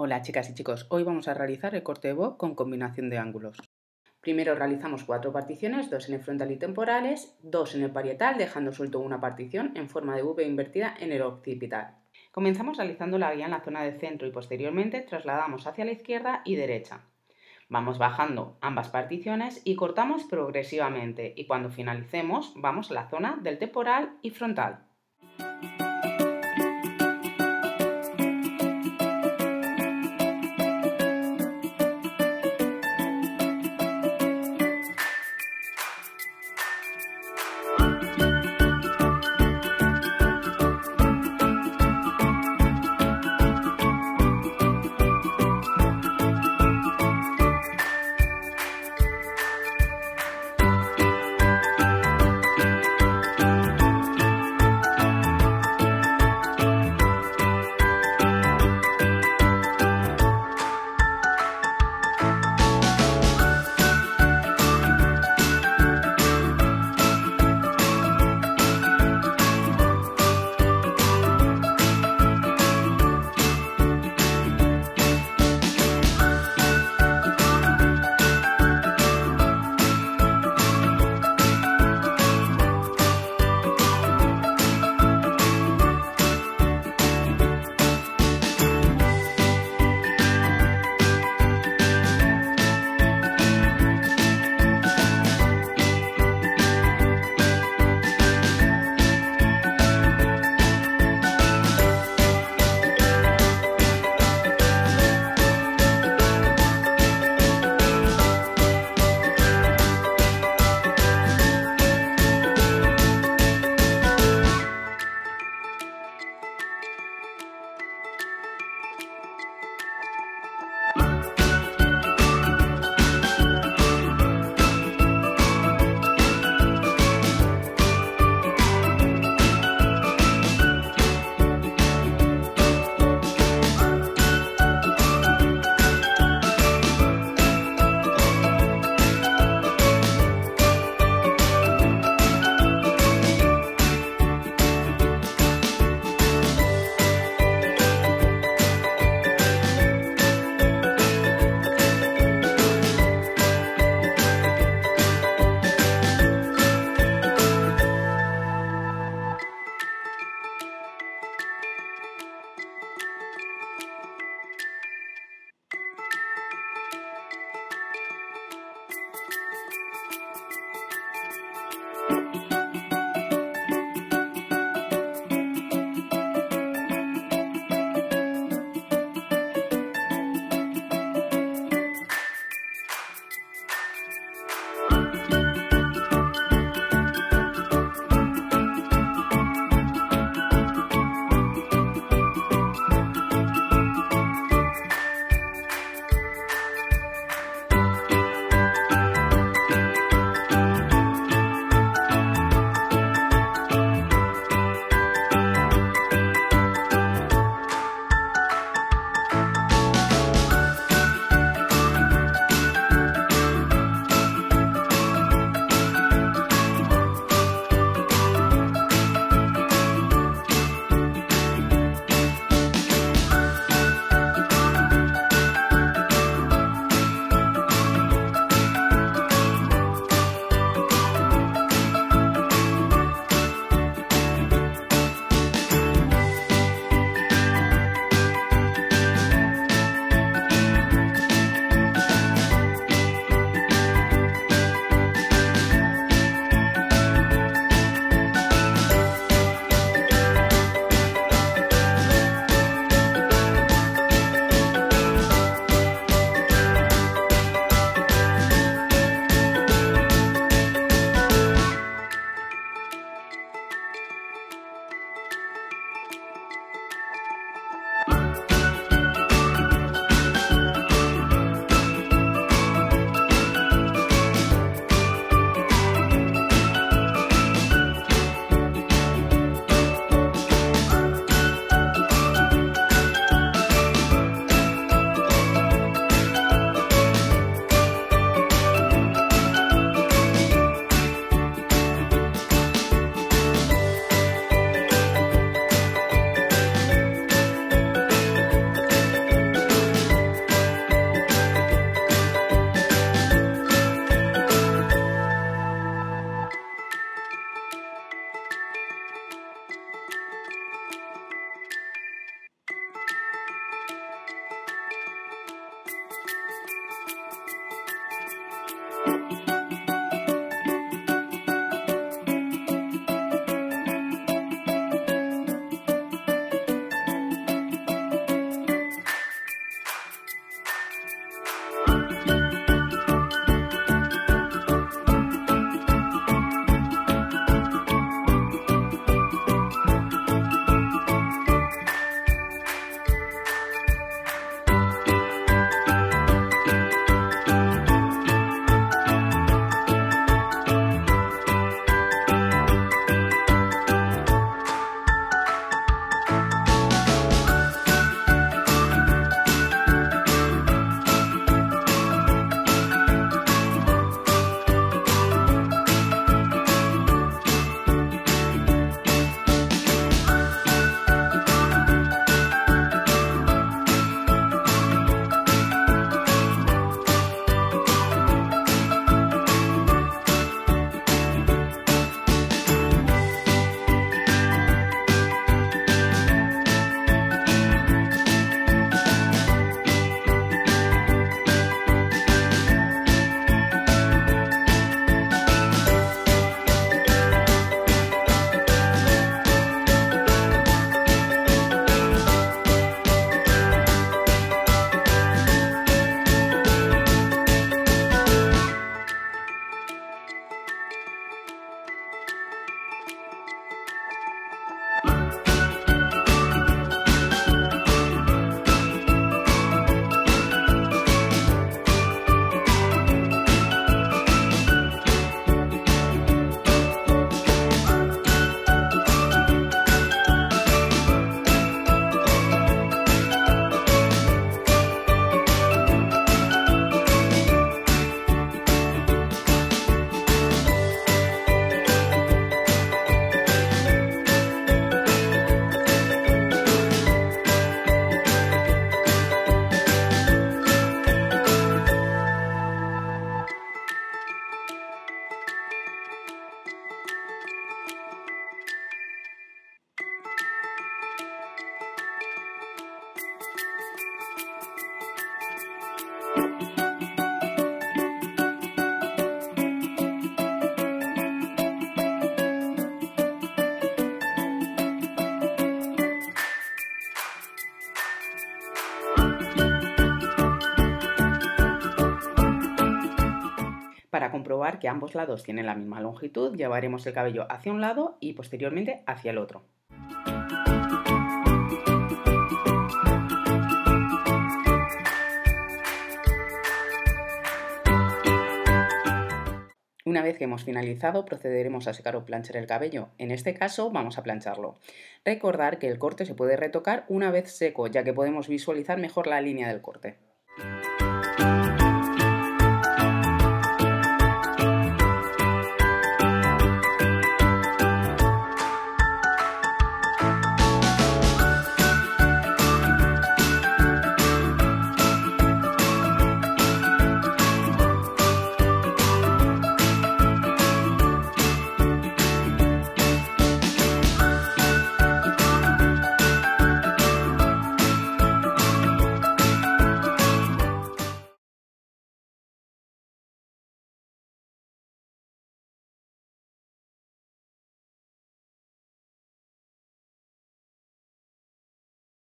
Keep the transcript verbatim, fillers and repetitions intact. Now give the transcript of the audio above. Hola chicas y chicos, hoy vamos a realizar el corte bob con combinación de ángulos. Primero realizamos cuatro particiones, dos en el frontal y temporales, dos en el parietal, dejando suelto una partición en forma de V invertida en el occipital. Comenzamos realizando la guía en la zona del centro y posteriormente trasladamos hacia la izquierda y derecha. Vamos bajando ambas particiones y cortamos progresivamente y cuando finalicemos vamos a la zona del temporal y frontal. para comprobar que ambos lados tienen la misma longitud, llevaremos el cabello hacia un lado y posteriormente hacia el otro. Una vez que hemos finalizado, procederemos a secar o planchar el cabello. En este caso, vamos a plancharlo. Recordar que el corte se puede retocar una vez seco, ya que podemos visualizar mejor la línea del corte.